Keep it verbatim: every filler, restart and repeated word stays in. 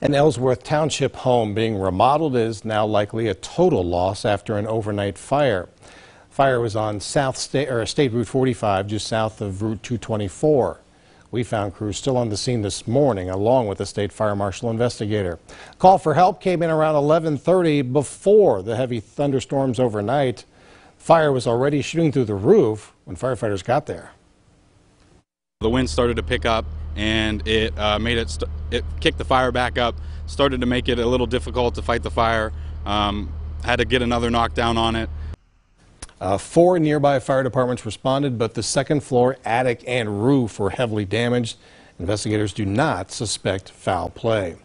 An Ellsworth Township home being remodeled is now likely a total loss after an overnight fire. Fire was on South State, or State Route forty-five, just south of Route two twenty-four. We found crews still on the scene this morning, along with the State Fire Marshal investigator. Call for help came in around eleven thirty, before the heavy thunderstorms overnight. Fire was already shooting through the roof when firefighters got there. The wind started to pick up, and it uh, made it, st it kicked the fire back up, started to make it a little difficult to fight the fire. Um, had to get another knockdown on it. Uh, four nearby fire departments responded, but the second floor, attic, and roof were heavily damaged. Investigators do not suspect foul play.